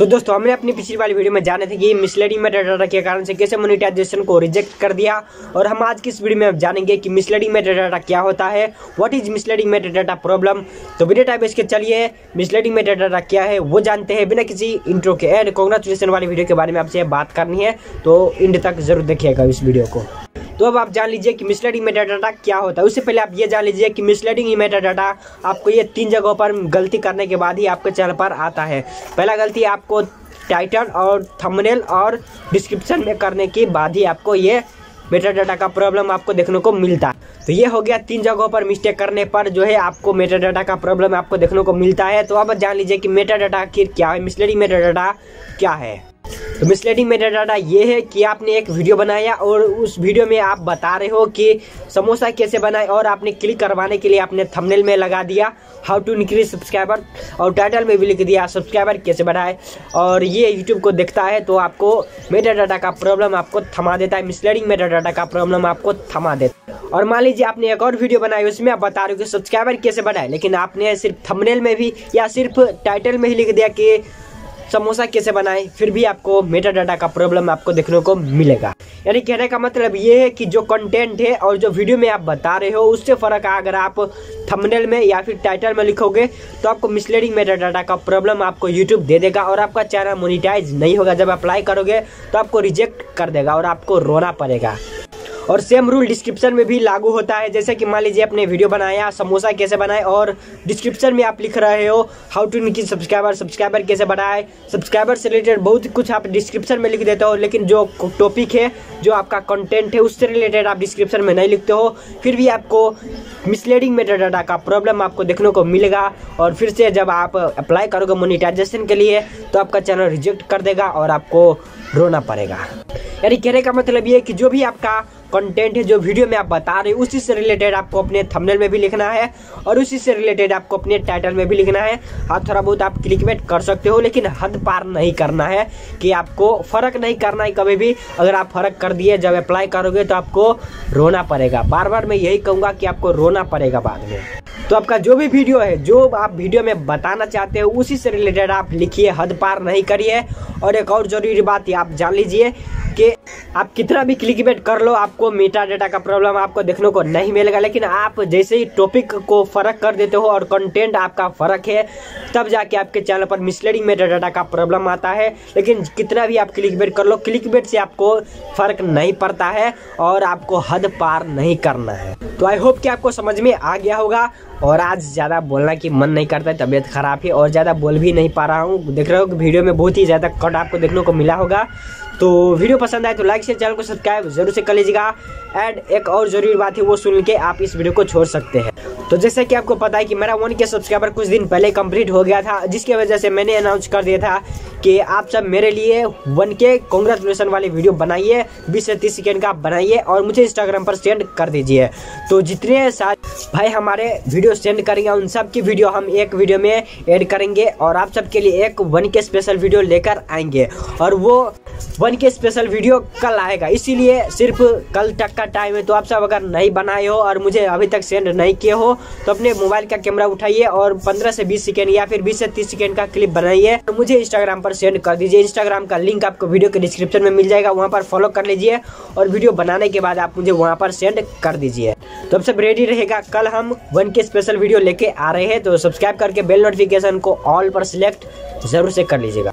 तो दोस्तों हमने अपनी पिछली वाली वीडियो में जाने थे कि मिसलेडिंग मेटा डाटा के कारण से कैसे मोनिटाइजेशन को रिजेक्ट कर दिया, और हम आज की इस वीडियो में हम जानेंगे कि मिसलेडिंग मेटा डाटा क्या होता है, what is misleading meta data problem. तो बिना टाइम वेस्ट के चलिए मिसलेडिंग मेटा डाटा क्या है वो जानते हैं बिना किसी इंट्रो के। एंड कांग्रेचुलेशन वाली वीडियो के बारे में आपसे बात करनी है तो एंड तक जरूर देखिएगा इस वीडियो को। तो अब आप जान लीजिए कि मिसलेडिंग मेटा डाटा क्या होता है। उससे पहले आप ये जान लीजिए कि मिसलेडिंग मेटा डाटा आपको ये 3 जगहों पर गलती करने के बाद ही आपके चैनल पर आता है। पहला गलती आपको टाइटल और थंबनेल और डिस्क्रिप्शन में करने के बाद ही आपको ये मेटा डाटा का प्रॉब्लम आपको देखने को मिलता है। तो ये हो गया 3 जगहों पर मिस्टेक करने पर जो है आपको मेटा डाटा का प्रॉब्लम आपको देखने को मिलता है। तो अब जान लीजिए कि मेटा डाटा आखिर क्या है, मिसलेडिंग मेटा डाटा क्या है। तो मिसलेडिंग मेटा डाटा ये है कि आपने एक वीडियो बनाया और उस वीडियो में आप बता रहे हो कि समोसा कैसे बनाए, और आपने क्लिक करवाने के लिए आपने थंबनेल में लगा दिया हाउ टू इंक्रीज सब्सक्राइबर, और टाइटल में भी लिख दिया सब्सक्राइबर कैसे बढ़ाए, और ये यूट्यूब को देखता है तो आपको मेटा डाटा का प्रॉब्लम आपको थमा देता है। मिसलेडिंग मेटा डाटा का प्रॉब्लम आपको थमा देता है। और मान लीजिए आपने एक और वीडियो बनाई, उसमें आप बता रहे हो कि सब्सक्राइबर कैसे बढ़ाए, लेकिन आपने सिर्फ थंबनेल में भी या सिर्फ टाइटल में ही लिख दिया कि समोसा कैसे बनाएं, फिर भी आपको मेटा डाटा का प्रॉब्लम आपको देखने को मिलेगा। यानी कहने का मतलब ये है कि जो कंटेंट है और जो वीडियो में आप बता रहे हो उससे फ़र्क है। अगर आप थंबनेल में या फिर टाइटल में लिखोगे तो आपको मिसलेडिंग मेटा डाटा का प्रॉब्लम आपको यूट्यूब दे देगा और आपका चैनल मोनिटाइज नहीं होगा। जब अप्लाई करोगे तो आपको रिजेक्ट कर देगा और आपको रोना पड़ेगा। और सेम रूल डिस्क्रिप्शन में भी लागू होता है। जैसे कि मान लीजिए आपने वीडियो बनाया समोसा कैसे बनाए और डिस्क्रिप्शन में आप लिख रहे हो how to increase subscriber, subscriber कैसे बढ़ाए, सब्सक्राइबर से रिलेटेड बहुत कुछ आप डिस्क्रिप्शन में लिख देते हो, लेकिन जो टॉपिक है जो आपका कंटेंट है उससे रिलेटेड आप डिस्क्रिप्शन में नहीं लिखते हो, फिर भी आपको मिसलेडिंग मेटा डाटा का प्रॉब्लम आपको देखने को मिलेगा। और फिर से जब आप अप्लाई करोगे मोनिटाइजेशन के लिए तो आपका चैनल रिजेक्ट कर देगा और आपको रोना पड़ेगा। यानी कहने का मतलब ये है कि जो भी आपका कंटेंट है जो वीडियो में आप बता रहे हो उसी से रिलेटेड आपको अपने थंबनेल में भी लिखना है और उसी से रिलेटेड आपको अपने टाइटल में भी लिखना है। आप थोड़ा बहुत आप क्लिकबेट कर सकते हो लेकिन हद पार नहीं करना है कि आपको फ़र्क नहीं करना है कभी भी। अगर आप फ़र्क कर दिए जब अप्लाई करोगे तो आपको रोना पड़ेगा। बार बार मैं यही कहूँगा कि आपको रोना पड़ेगा बाद में। तो आपका जो भी वीडियो है जो आप वीडियो में बताना चाहते हो उसी से रिलेटेड आप लिखिए, हद पार नहीं करिए। और एक और ज़रूरी बात आप जान लीजिए कि आप कितना भी क्लिकबेट कर लो आपको मेटा डाटा का प्रॉब्लम आपको देखने को नहीं मिलेगा, लेकिन आप जैसे ही टॉपिक को फ़र्क कर देते हो और कंटेंट आपका फ़र्क है तब जाके आपके चैनल पर मिसलेडिंग मेटा डाटा का प्रॉब्लम आता है। लेकिन कितना भी आप क्लिकबेट कर लो क्लिकबेट से आपको फ़र्क नहीं पड़ता है और आपको हद पार नहीं करना है। तो आई होप कि आपको समझ में आ गया होगा। और आज ज़्यादा बोलना की मन नहीं करता है, तबीयत ख़राब है और ज़्यादा बोल भी नहीं पा रहा हूँ। देख रहे हो कि वीडियो में बहुत ही ज़्यादा कट आपको देखने को मिला होगा। तो वीडियो पसंद आए तो लाइक शेयर चैनल को सब्सक्राइब जरूर से कर लीजिएगा। एंड एक और ज़रूरी बात है वो सुन के आप इस वीडियो को छोड़ सकते हैं। तो जैसे कि आपको पता है कि मेरा 1K सब्सक्राइबर कुछ दिन पहले कंप्लीट हो गया था, जिसकी वजह से मैंने अनाउंस कर दिया था कि आप सब मेरे लिए 1K कांग्रेचुलेसन वाली वीडियो बनाइए, 20 से 30 सेकेंड का बनाइए और मुझे इंस्टाग्राम पर सेंड कर दीजिए। तो जितने भाई हमारे वीडियो सेंड करेंगे उन सब की वीडियो हम एक वीडियो में ऐड करेंगे और आप सबके लिए एक 1K स्पेशल वीडियो लेकर आएंगे। और वो 1K स्पेशल वीडियो कल आएगा, इसीलिए सिर्फ कल तक का टाइम है। तो आप सब अगर नहीं बनाए हो और मुझे अभी तक सेंड नहीं किए हो तो अपने मोबाइल का कैमरा उठाइए और 15 से 20 सेकेंड या फिर 20 से 30 सेकेंड का क्लिप बनाइए और मुझे इंस्टाग्राम पर सेंड कर दीजिए। इंस्टाग्राम का लिंक आपको वीडियो के डिस्क्रिप्शन में मिल जाएगा, वहाँ पर फॉलो कर लीजिए और वीडियो बनाने के बाद आप मुझे वहाँ पर सेंड कर दीजिए। तो आप सब रेडी रहेगा, कल हम 1K स्पेशल वीडियो लेके आ रहे हैं। तो सब्सक्राइब करके बेल नोटिफिकेशन को ऑल पर सिलेक्ट जरूर से कर लीजिएगा।